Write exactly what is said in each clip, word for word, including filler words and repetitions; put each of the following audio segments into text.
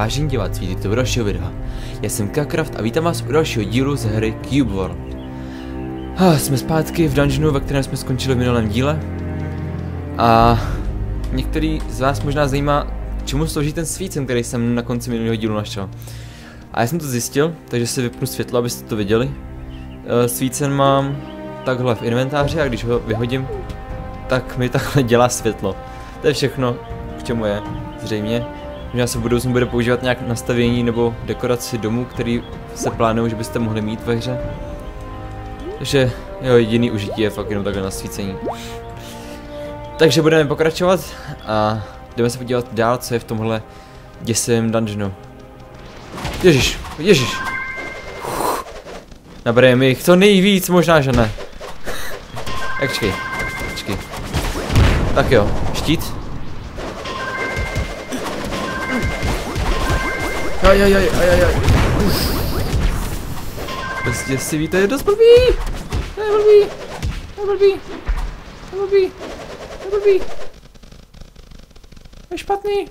Vážení diváci, vítejte u dalšího videa. Já jsem KeaCraft a vítám vás u dalšího dílu z hry Cube World. Ah, jsme zpátky v dungeonu, ve kterém jsme skončili v minulém díle. A některý z vás možná zajímá, čemu slouží ten svícen, který jsem na konci minulého dílu našel. A já jsem to zjistil, takže si vypnu světlo, abyste to viděli. Svícen mám takhle v inventáři a když ho vyhodím, tak mi takhle dělá světlo. To je všechno, k čemu je, zřejmě. Možná se v budoucnu bude používat nějak nastavění nebo dekoraci domů, který se plánují, že byste mohli mít ve hře. Takže jeho jediný užití je fakt jenom takhle nasvícení. Takže budeme pokračovat a jdeme se podívat dál, co je v tomhle děsivém dungeonu. Ježiš, ježiš. Nabereme jich co nejvíc, možná že ne. Tak čekej, čekej. Tak jo, štít. Ajajaj, ajajaj. Prostě si víte, je dost blbý. To je blbý. To je blbý. To je blbý. To je blbý. To je špatný.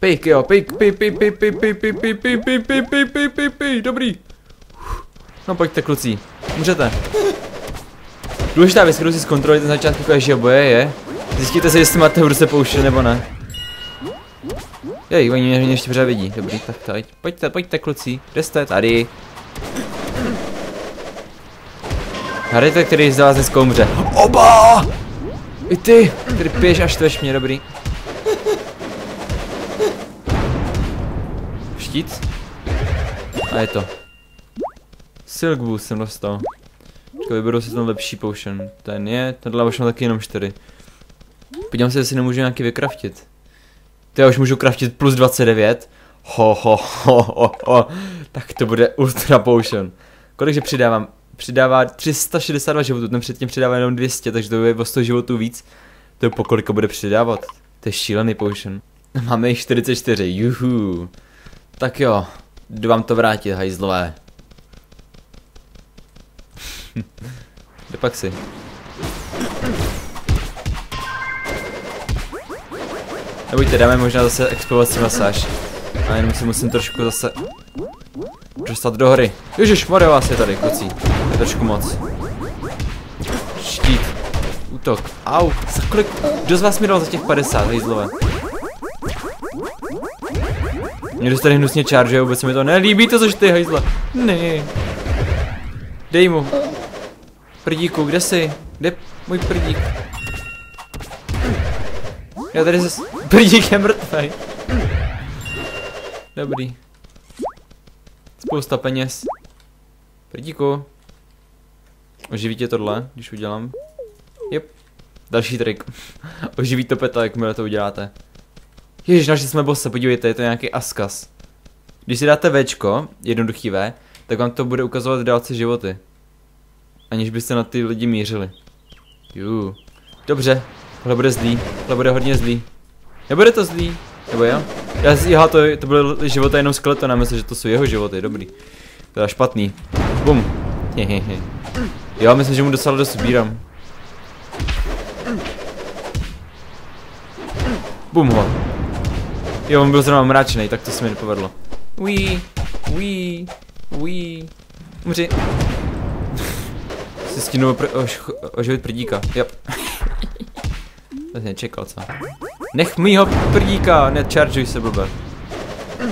Pejk, jo, pejk, pej, pej, pej, pej, pej, pej, pej, pej, pej, pej, pej, pej, pej, pej, dobrý. No pojďte, kluci, můžete. Důležitá věc, kterou si zkontrolujete na začátku každého boje je, zjistíte se, jestli máte v ruce pouště nebo ne. Jej, oni mě, mě ještě pořád vidí. Dobrý, tak tady. Pojďte, pojďte, kluci. Kde jste? Tady. Hádejte, který z vás dneska umře. Oba! I ty, který piješ až tveš mě, dobrý. Štít. A je to. Silk Boost jsem dostal. Vyberu si ten lepší potion. Ten je, tenhle už mám taky jenom čtyři. Podívám se, jestli nemůžu nějaký vykraftit. To já už můžu kraftit plus dvacet devět. Ho, ho, ho, ho, ho. Tak to bude ultra potion. Kolikže přidávám? Přidává tři sta šedesát dva životů, ten předtím přidává jenom dvě stě, takže to bude o sto životů víc. To je po koliko bude přidávat. To je šílený potion. Máme jich čtyřicet čtyři, juhu. Tak jo, jdu vám to vrátit, hajzlové. Kde pak si? Nebojte, dáme možná zase explorací masáž. A jenom si musím trošku zase dostat do hry. Ježiš, Mario vás je tady, kocí. Je trošku moc. Štít. Útok. Au, za kolik? Kdo z vás mi dal za těch padesát, hejzlové? Někdo se tady hnusně čaržuje, vůbec se mi to nelíbí, to což ty, hejzle. Ne. Dej mu. Prdíku, kde jsi? Kde můj prdík? Já tady zase... Prdík je mrtvej. Dobrý. Spousta peněz. Prdíku. Oživí tě tohle, když udělám. Jep. Další trik. Oživí to peta, jakmile to uděláte. Ježiš, našli jsme bossa, podívejte, je to nějaký askas. Když si dáte Včko, jednoduchý V, tak vám to bude ukazovat v dálce životy. Aniž byste na ty lidi mířili. Jú. Dobře, tohle bude zlý. Tohle bude hodně zlý. Nebude to zlý? Nebo jo? Já si to, to byly života jenom skeleton, myslím, že to jsou jeho životy, dobrý. Teda špatný. Bum. Hehehe. Jo, myslím, že mu docela dost sbírám. Bum ho. Jo, on byl zrovna mračnej, tak to se mi nepovedlo. Uí, uí, uí. Umři. Si stihnu oživit prdíka, yep. To jsi nečekal, co? Nech mýho prdíka, nečaržuj se, blbe.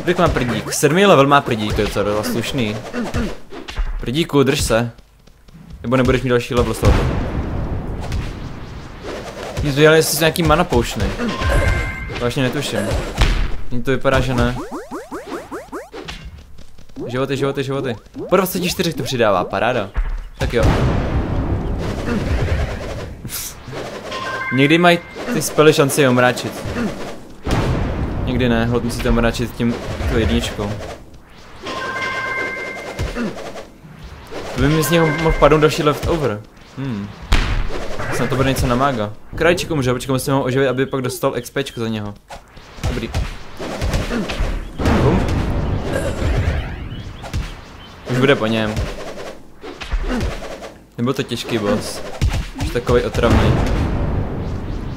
Kolik mám prdík? Sedmý level má prdík, to je docela slušný. Prdíku, drž se. Nebo nebudeš mít další level z tohoto. Nic to dělá, jestli jsi nějaký mana poušny. Vážně netuším. Mně to vypadá, že ne. Životy, životy, životy. Po dvacet čtyři to přidává, paráda. Tak jo. Někdy mají ty spely šanci je omráčit. Někdy ne, hodně si to omráčit tím to jedničkou. To by mi z něho mohl padnout další leftover. Hmm. Snad to bude něco na mága. Krajčíku můžu, počkej, musím ho oživit, aby pak dostal XPčko za něho. Dobrý. Bum. Už bude po něm. Nebyl to těžký boss. až takový otravný.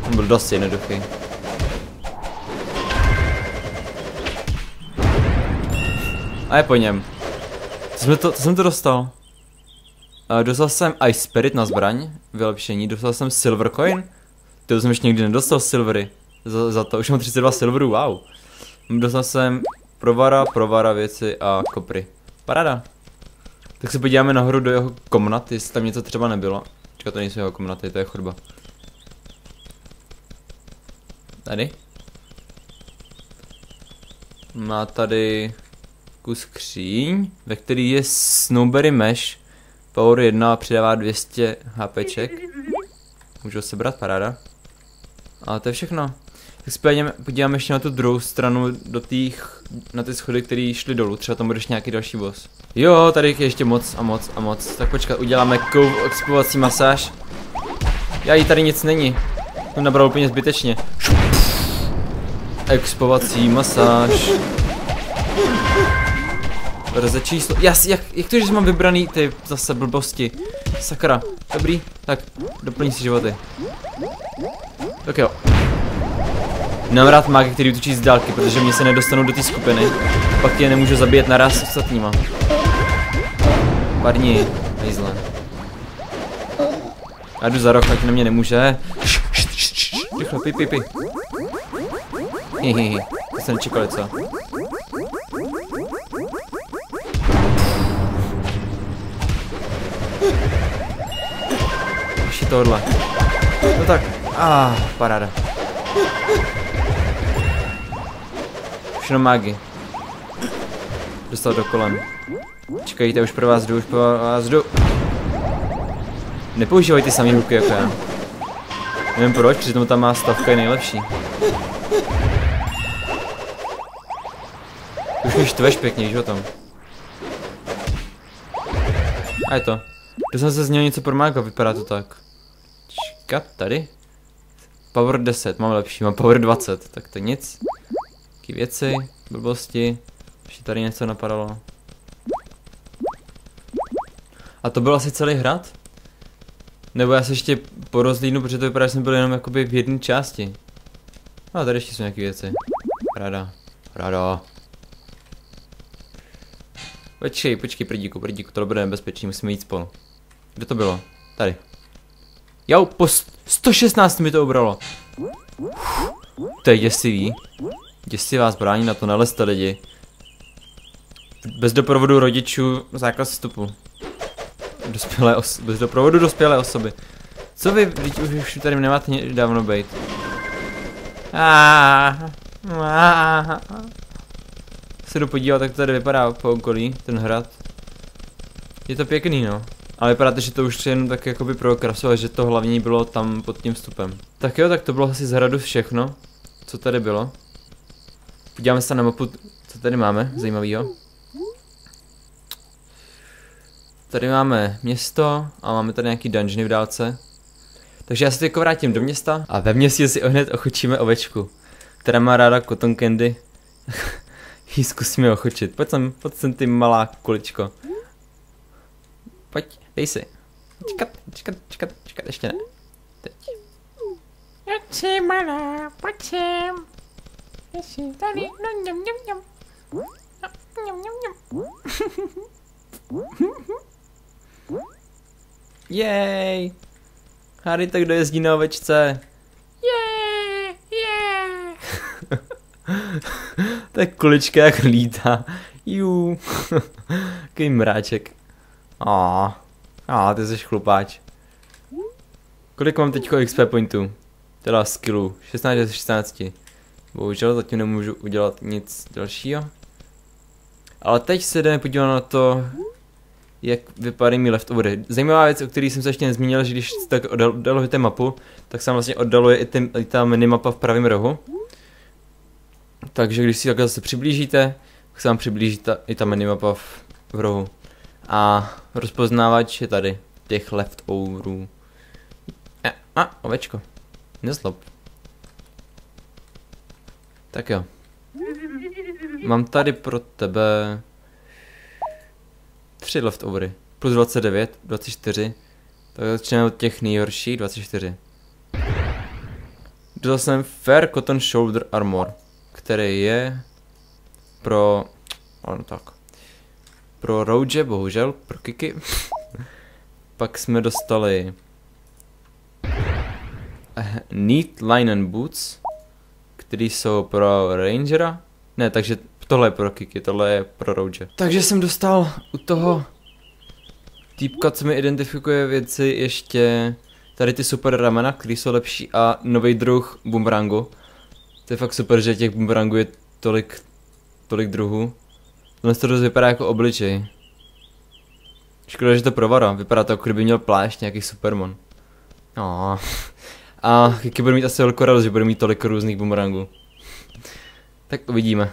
On byl dost jednoduchý. A je po něm. Co jsem to, co jsem to dostal? Uh, dostal jsem Ice Spirit na zbraň, vylepšení, dostal jsem Silver Coin. To jsem ještě nikdy nedostal silvery. Za, za to, už mám třicet dva silverů, wow. Dostal jsem provara, provara věci a kopry. Paráda. Tak se podíváme nahoru do jeho komnaty, jestli tam něco třeba nebylo. Čeká, to nejsou jeho komnaty, to je chodba. Tady. Má tady kus skříň, ve který je Snowberry Mesh. Power jedna přidává dvě stě HPček. Můžu ho sebrat, paráda. A to je všechno. Tak se podíváme ještě na tu druhou stranu, do těch, na ty schody, které šly dolů. Třeba tam budeš nějaký další boss. Jo, tady je ještě moc a moc a moc. Tak počkat, uděláme kou expovací masáž. Já jí tady nic není. To nabral úplně zbytečně. Expovací masáž. Verze číslo. Jas, jak, jak to, že mám vybraný ty zase blbosti. Sakra, dobrý. Tak, doplní si životy. Tak jo. Nemám rád máky, který útočí z dálky, protože mě se nedostanou do té skupiny. Pak je nemůžu zabíjet naraz s ostatníma. Padni, nejzle. Já jdu za rok, ať na mě nemůže. Rychle, pi, pi, pi. Hihihi, to se nečekali, co? Ještě tohle. No tak, ah, paráda. Všechno mágy. Dostal do kolen. Čekajte, už pro vás jdu, už pro vás jdu. Nepoužívaj ty samý ruky jako já. Nevím proč, přitom tam má stavka je nejlepší. Už mi štveš pěkně, víš o tom. A je to. To jsem se z něho něco promákal, vypadá to tak. Čekat, tady? Power deset, mám lepší, mám power dvacet, tak to nic. Taky věci, blbosti, ještě tady něco napadalo. A to byl asi celý hrad? Nebo já se ještě porozlídnu, protože to vypadá, že jsem byl jenom jakoby v jedné části. A tady ještě jsou nějaké věci. Ráda, ráda. Počkej, počkej, prdíku, prdíku, to bude nebezpečný, musíme jít spolu. Kde to bylo? Tady. Jau, po sto šestnáct mi to ubralo. To je děsivý. Děsivá zbraň, na to nalezte lidi. Bez doprovodu rodičů zákaz vstupu. Dospělé bez doprovodu dospělé osoby. Co vy, teď už, už tady nemáte dávno bejt. Se jdu podívat, jak to tady vypadá po okolí, ten hrad. Je to pěkný, no. Ale vypadá to, že to už jen tak jakoby pro krasu a že to hlavní bylo tam pod tím vstupem. Tak jo, tak to bylo asi z hradu všechno, co tady bylo. Podíváme se na mapu, co tady máme zajímavého. Tady máme město a máme tady nějaký dungeony v dálce. Takže já se teď vrátím do města a ve městě si hned ochočíme ovečku, která má ráda cotton candy. Jí zkusíme ochočit. Pojď sem, pojď sem ty malá kuličko. Pojď, dej si. Čekat, čekat, čekat, čekat, ještě ne. Teď. Pojď si malá, pojď sem. Ještě tady, no ňam, ňam, ňam. No, ňam, ňam, ňam. Jej. Harry, tak kdo jezdí na ovečce? Jej, jej. Ta kulička jak lítá. Jú. Takový mráček. A, a ty jsi chlupáč. Kolik mám teď X P pointů? Teda skillů. šestnáct ze šestnácti. Bohužel zatím nemůžu udělat nic dalšího. Ale teď se jdeme podívat na to, jak vypadají mi leftovery. Zajímavá věc, o které jsem se ještě nezmínil, že když tak oddalujete mapu, tak se vlastně oddaluje i, ten, i ta minimapa v pravém rohu. Takže když si takhle zase přiblížíte, tak se vám přiblíží ta, i ta minimapa v, v rohu. A rozpoznávač je tady, těch leftoverů. A, a ovečko, nezlob. Tak jo. Mám tady pro tebe tři leftovery, plus dvacet devět, dvacet čtyři Tak začneme od těch nejhorších, dvacet čtyři. Dostal jsem Fair Cotton Shoulder Armor, který je pro... ano tak. Pro Rogue, bohužel, pro Kiki. Pak jsme dostali Neat Linen Boots, který jsou pro Rangera. Ne, takže tohle je pro Kiki, tohle je pro Rogue. Takže jsem dostal u toho týpka, co mi identifikuje věci, ještě tady ty super ramena, které jsou lepší, a nový druh bumerangu. To je fakt super, že těch bumerangů je tolik, tolik druhů. Tohle to dost vypadá jako obličej. Škoda, že to provara, vypadá to, jako kdyby měl plášť, nějaký supermon. No. A Kiki bude mít asi velkou radost, že bude mít tolik různých bumerangů. Tak uvidíme.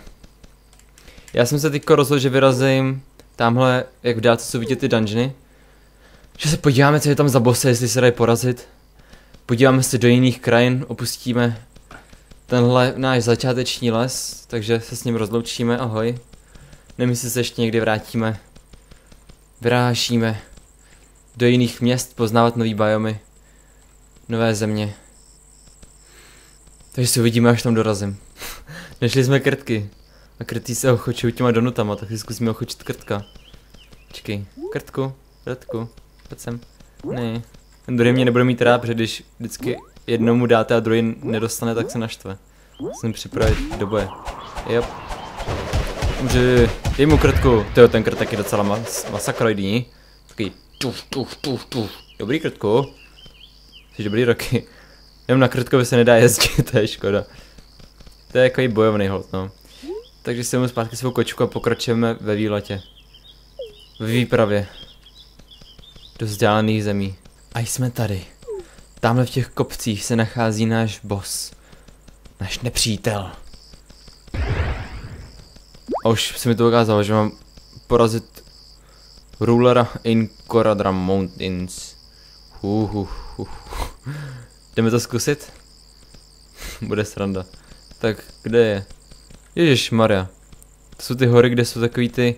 Já jsem se teďko rozhodl, že vyrazím tamhle, jak v dálce jsou vidět ty dungeony. Že se podíváme, co je tam za bosse, jestli se dají porazit. Podíváme se do jiných krajin, opustíme tenhle náš začáteční les, takže se s ním rozloučíme, ahoj. Nevím, jestli se ještě někdy vrátíme. Vyrážíme do jiných měst, poznávat nový biomy, nové země. Takže si uvidíme, až tam dorazím. Našli jsme krtky. A krtí se ochočují těma donutama, tak si zkusíme ochočit krtka. Čekej, krtku, krtku, pojď sem. Ne, ten druhý mě nebude mít rád, protože když vždycky jednomu dáte a druhý nedostane, tak se naštve. Musím připravit do boje. Jop. Dobře, dej mu krtku. Tyjo, ten krtek je docela mas masakroidní. Takový tuf, tuf, tuf, tuf. Dobrý krtku. Jsi dobrý roky. Jenom na krtkovi se nedá jezdit, to je škoda. To je jako bojovný hod, no. Takže si jdeme zpátky svou kočku a pokračujeme ve výletě. Ve výpravě. Do vzdálených zemí. A jsme tady. Tamhle v těch kopcích se nachází náš boss. Náš nepřítel. A už se mi to ukázalo, že mám porazit Rulera in Corradra Mountains. Huhuhu. Jdeme to zkusit? Bude sranda. Tak kde je? Ježišmarja. To jsou ty hory, kde jsou takový ty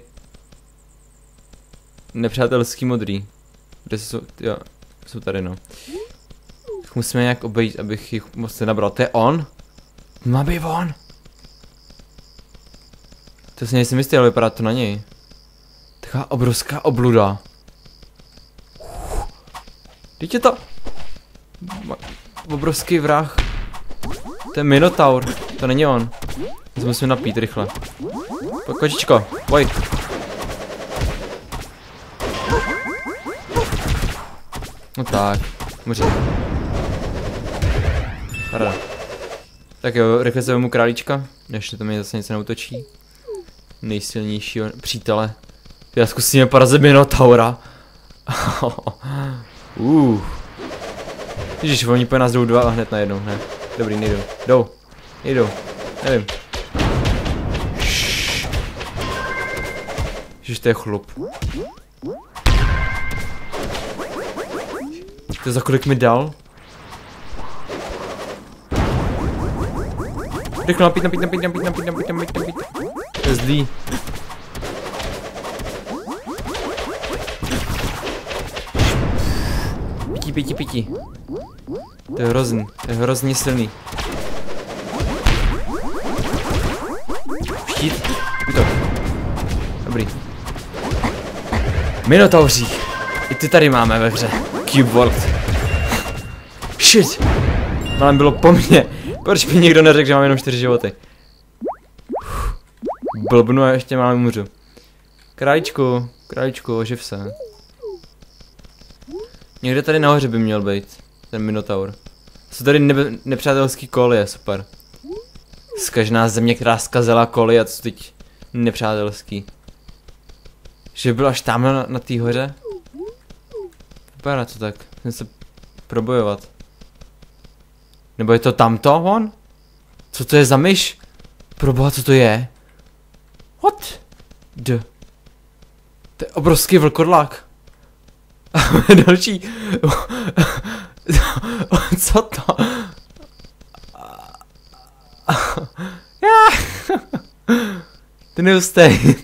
nepřátelský modrý. Kde jsou, jo, jsou tady, no. Tak musíme nějak obejít, abych jich moc nenabral. To je on? Má být on! To si nejsem jistý, ale vypadá to na něj. Taková obrovská obluda. Teď je to... obrovský vrah. To je Minotaur, to není on. To musím napít rychle. Pojď, kočičko, pojď. No tak, může. Rada. Tak jo, rychle se vemu králíčka, než to mi zase něco neutočí. Nejsilnějšího přítele. Já zkusíme porazit Minotaura. uh. Ježiš, oni po nás jdou dva a hned najednou, ne. Dobrý, nejdou. Jdou. Nejdou. Nevím. Ježiš, to je chlup. To za kolik mi dal? Rychle napít, napít, napít, napít, napít, napít, napít, napít. To je zlý. Pití, pití, pití. To je hrozný, to je hrozně silný. Štít, útok. Dobrý. Minotauří. I ty tady máme ve hře. Cube World. Shit. Mám bylo po mně. Proč mi nikdo neřekl, že mám jenom čtyři životy? Blbnu a ještě mám umřu. Králíčku, králíčku, oživ se. Někde tady nahoře by měl být ten Minotaur. Jsou tady nebe nepřátelský kolie, super. Zkažená země, která zkazela kolie, a to jsou teď nepřátelský. Že byl až tamhle na, na té hoře? Vypadá to tak, musím se probojovat. Nebo je to tamto, on? Co to je za myš? Proboha, co to je? What? D. To je obrovský vlkodlak. Další. Co to? Ty neustej.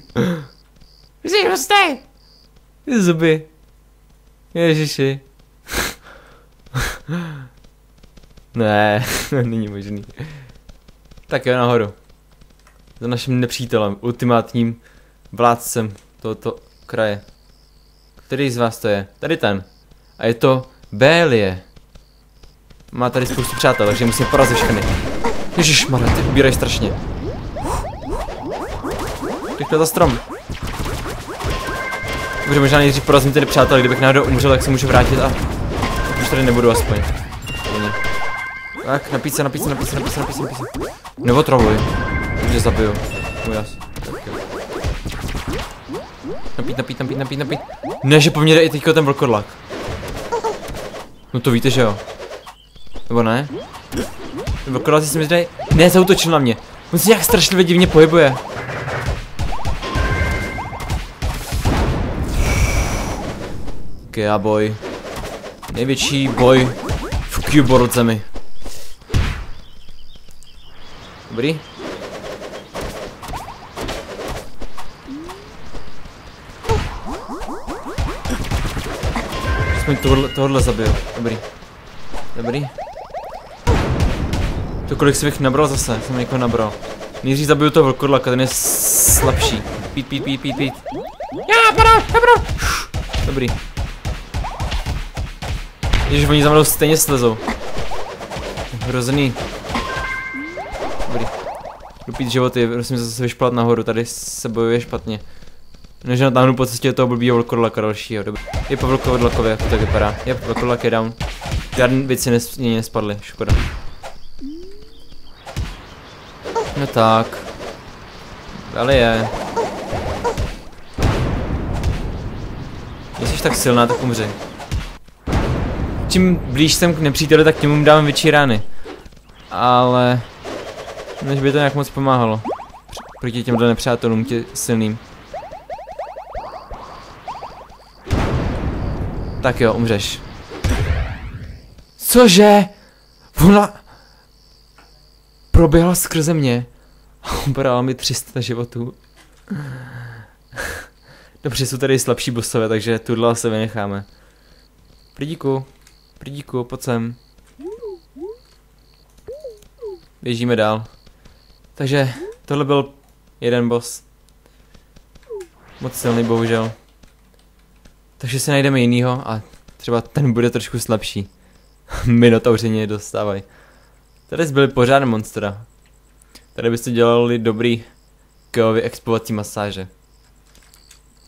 Ty neustej. Ty zuby. Ježiši. Ne, není možný. Tak jo, nahoru. Za naším nepřítelem, ultimátním vládcem tohoto kraje. Který z vás to je? Tady ten. A je to Bélie. Má tady spoustu přátel, takže musím porazit všechny. Ježišmarja, ty ubírají strašně. Rychle za strom. Dobře, možná nejdřív porazím tedy přátel, kdybych náhodou umřel, tak se můžu vrátit a... Už tady nebudu aspoň. Tak, napít se, napít se, napít se, napít se, napít se, napít se. Neotravuj. Dobře, zabiju. Ujas. Napít, napít, napít, napít, napít. Ne, že po mně jde i teďko ten vlkodlak. No to víte, že jo. Nebo ne? Ten vlkodlak si mi zdají... Ne, zautočil na mě. On se nějak strašlivě divně pohybuje. Kea boj. Největší boj v Cube World zemi. Dobrý. Aspoň tohle, tohle zabil. Dobrý. Dobrý. To kolik si bych nabral zase, jsem někoho nabral. Nejdřív zabiju toho vlkodlaka, ten je slabší. Pít, pít, pít, pít, pít. Já, padám, já padám. Dobrý. Ježiš, oni za mnou stejně slezou. Hrozný. Dobrý. Dopít životy, prosím zase vyšplat nahoru, tady se bojuje špatně. Než natáhnu po cestě toho blbýho vlkodlaka dalšího, dobrý. Je po vlkodlakově, jak to tak vypadá. Je po vlkodlak je down. Žádný věci nes nespadly, škoda. No tak. Dali je. Jestli jsi tak silná, tak umři. Čím blíž jsem k nepříteli, tak těm dám větší rány. Ale... než by to nějak moc pomáhalo. Proti těmhle nepřátelům, tě silným. Tak jo, umřeš. Cože? Ona... proběhla skrze mě. Obrala mi tři sta životů. Dobře, jsou tady slabší bossové, takže tuhle se vynecháme. Prdíku. Prdíku, pojď sem. Běžíme dál. Takže tohle byl jeden boss. Moc silný, bohužel. Takže si najdeme jinýho a třeba ten bude trošku slabší. Minotauři mě dostávají. Tady zbyly pořád monstra. Tady byste dělali dobrý keovy expovací masáže.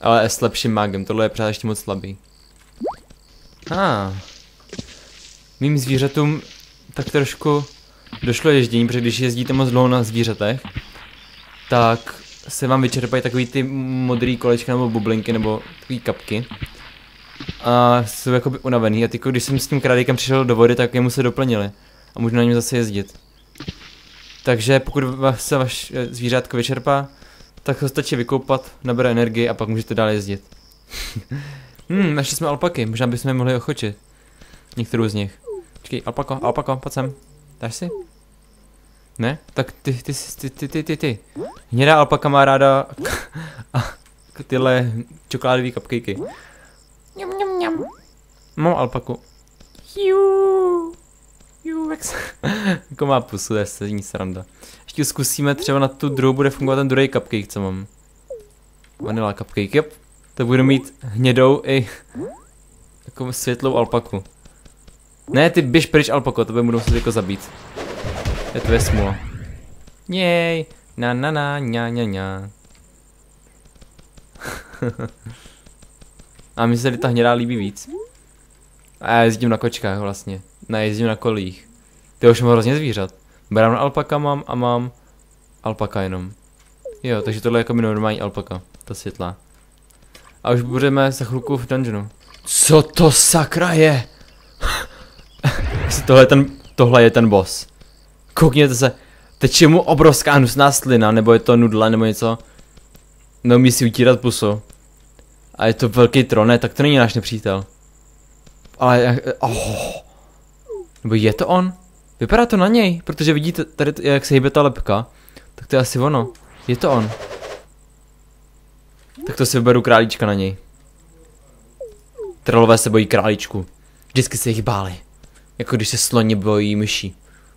Ale je slabším mágem, tohle je právě ještě moc slabý. Ah. Mým zvířatům tak trošku došlo ježdění, protože když jezdíte moc dlouho na zvířatech, tak se vám vyčerpají takový ty modrý kolečka nebo bublinky nebo takový kapky. A jsou jakoby unavený a tyko, když jsem s tím králíkem přišel do vody, tak jemu se doplnili. A můžu na něm zase jezdit. Takže pokud se vaš zvířátko vyčerpá, tak ho stačí vykoupat, nabere energii a pak můžete dál jezdit. Hmm, našli jsme alpaky, možná bychom je mohli ochočit. Některou z nich. Počkej, alpako, alpako, pojď sem. Dáš si? Ne? Tak ty, ty, ty, ty, ty, ty, ty. Hnědá alpaka má ráda a tyhle čokoládové cupcakey. Mňam, mňam, mňam. Mám alpaku. Juuu. Juuu, jak se... jako má pusu, to je sední sranda. Ještě zkusíme, třeba na tu druhou bude fungovat ten druhý cupcake, co mám. Vanilla cupcake, yep. To budu mít hnědou i takovou světlou alpaku. Ne, ty běž pryč, alpako, tebe budou muset jako zabít. Je to smůla. Něj, na na na, ňa ňa ňa. A mi se tady ta hnědá líbí víc. A já jezdím na kočkách vlastně. Ne, jezdím na kolích. Ty už mám hrozně zvířat. Brám na alpaka mám a mám alpaka jenom. Jo, takže tohle je jako normální alpaka, ta světlá. A už budeme za chvilku v dungeonu. Co to sakra je? Tohle je ten, tohle je ten boss. Koukněte se, teče mu obrovská hnusná slina, nebo je to nudla, nebo něco. Neumí si utírat pusu. A je to velký tron, ne, tak to není náš nepřítel. Ale, oh. Nebo je to on? Vypadá to na něj, protože vidíte tady, jak se hýbe ta lepka. Tak to je asi ono, je to on. Tak to si vyberu králíčka na něj. Trolové se bojí králíčku. Vždycky se jich báli. Jako když se sloni bojí myší.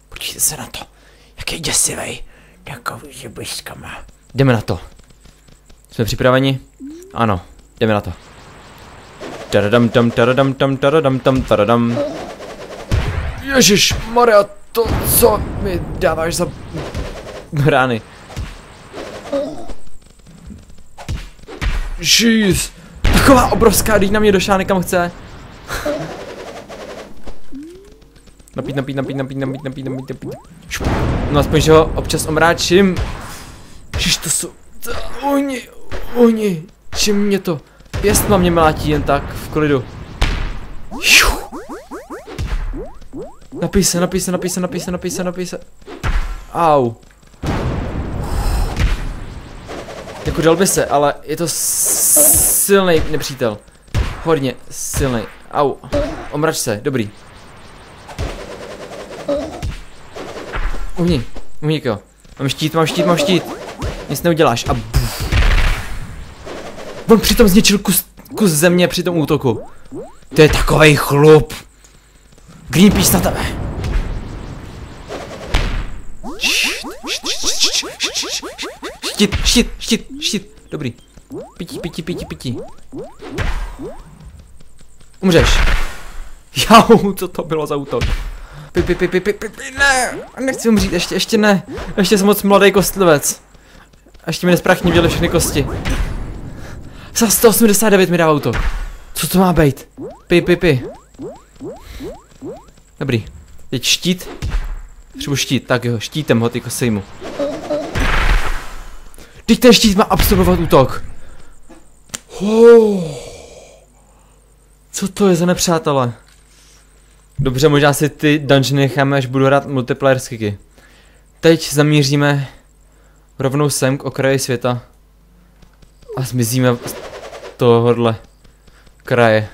Podívejte se na to. Jaký děsivej. Takový žebiškama. Jdeme na to. Jsme připraveni? Ano, jdeme na to. Taradam tam, taradam tam, taradam tam, taradam. Ježíš, Maria, to co mi dáváš za rány? Jeez, taková obrovská, když na mě došáhne kam chce. Napít, napít, napít, napít, napít, napít, napít, napít. No aspoň, že ho občas omráčím. Ježíš, to jsou... Oni, oni, čím mě to... Pěstma mě mlátí jen tak, v klidu. Napij se, napij se, napij se, napij se, napij se, napij se. Au. Jako dal by se, ale je to silný nepřítel. Hodně silný. Au. Omrač se, dobrý. Uhni, uhni jo. Mám štít, mám štít, mám štít. Nic neuděláš a buf. On přitom zničil kus, kus země při tom útoku. To je takovej chlup. Greenpeace na tebe. Štit, štit, štit, štit. Dobrý. Pití, pití, pití, pití. Umřeš. Jau, co to bylo za útok? Pi, pi, pi, pi, pi, pi, ne. Nechci umřít, ještě, ještě ne. Ještě jsem moc mladý kostlivec. Ještě mi nesprachně děli všechny kosti. Za sto osmdesát devět mi dává útok. Co to má být? Pi, pi, pi. Dobrý. Teď štít. Třeba štít, tak jo, štítem ho, tyko sejmu. Teď ten štít má absorbovat útok. Oh. Co to je za nepřátelé? Dobře, možná si ty dungeony necháme, až budu hrát multiplayer s Kiki. Teď zamíříme rovnou sem k okraji světa. A zmizíme z tohohle kraje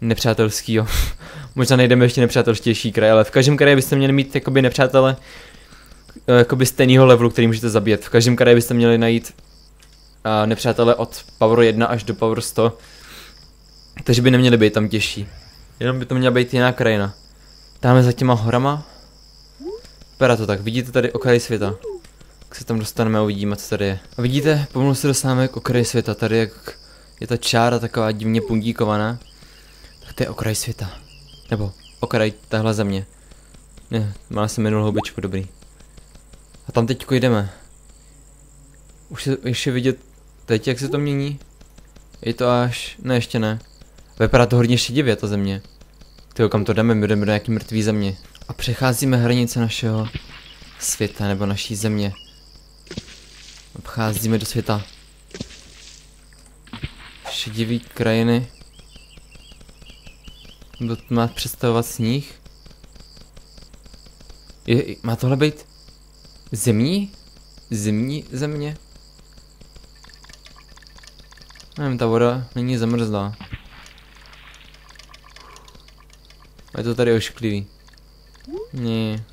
nepřátelskýho. Možná nejdeme ještě nepřátelštější kraje, ale v každém kraji byste měli mít jakoby nepřátele jakoby stejného levelu, který můžete zabít. V každém kraji byste měli najít uh, nepřátele od power jedna až do power sto. Takže by neměli být tam těžší. Jenom by to měla být jiná krajina. Dáme za těma horama. Vypadá to tak, vidíte tady okraj světa. Tak se tam dostaneme a uvidíme, co tady je. A vidíte, pomalu se dostáváme k okraji světa. Tady jak je ta čára taková divně pundíkovaná. Tak to je okraj světa. Nebo okraj tahle země. Ne, má se minulou houbičku, dobrý. A tam teďko jdeme. Už je, ještě vidět teď, jak se to mění. Je to až... Ne, ještě ne. Vypadá to hodně šedivě, ta země. Tyjo, kam to jdeme? My jdeme do nějaký mrtvý země. A přecházíme hranice našeho světa, nebo naší země. Obcházíme do světa. Šedivý krajiny. Kdo to má představovat sníh? Je, má tohle být zemní? Zemní země? Nevím, ta voda není zamrzlá. Je to tady ošklivý. Ne.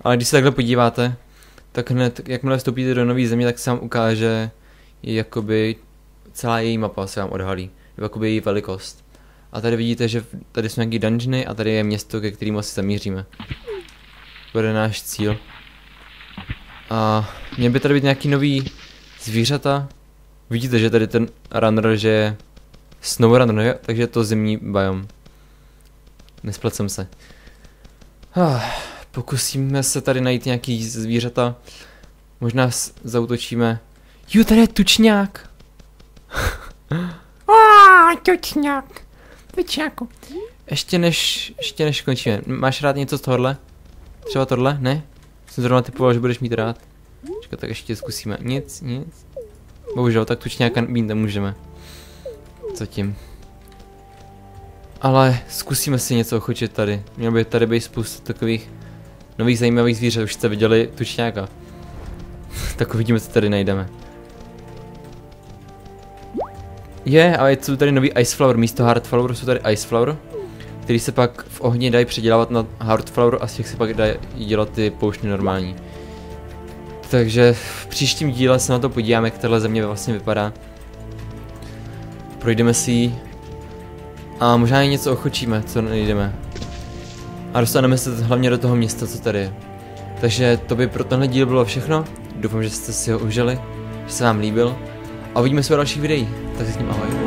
Ale když se takhle podíváte, tak hned, jakmile vstoupíte do nový země, tak se vám ukáže jakoby celá její mapa se vám odhalí. Jakoby její velikost. A tady vidíte, že tady jsou nějaký dungeony a tady je město, ke kterému asi zamíříme. Bude náš cíl. A měl by tady být nějaký nový zvířata. Vidíte, že tady ten runner, že je snowrunner, takže je to zimní biom. Nesplet jsem se. Ah, pokusíme se tady najít nějaký zvířata. Možná zautočíme. Jo, tady je tučňák. Aaaa, tučňák. Tučňáku. Ještě než, ještě než končíme. Máš rád něco z tohohle? Třeba tohle? Ne? Jsem zrovna typoval, že budeš mít rád. Čekat, tak ještě zkusíme. Nic, nic. Bohužel, tak tučňáka mít nemůžeme. Co tím? Ale zkusíme si něco ochočit tady. Mělo by tady být spousta takových nových zajímavých zvířat. Už jste viděli tučňáka. Tak uvidíme, co tady najdeme. Je, ale jsou tady nový Iceflower. Místo Hardflower jsou tady Iceflower, který se pak v ohni dají předělávat na Hardflower a z těch se pak dají dělat ty poušny normální. Takže v příštím díle se na to podíváme, jak tahle země vlastně vypadá. Projdeme si ji. A možná i něco ochočíme, co nejdeme. a dostaneme se hlavně do toho města, co tady je. Takže to by pro tenhle díl bylo všechno. Doufám, že jste si ho užili, že se vám líbil a uvidíme se v dalších videích. Tak se s tím ahoj.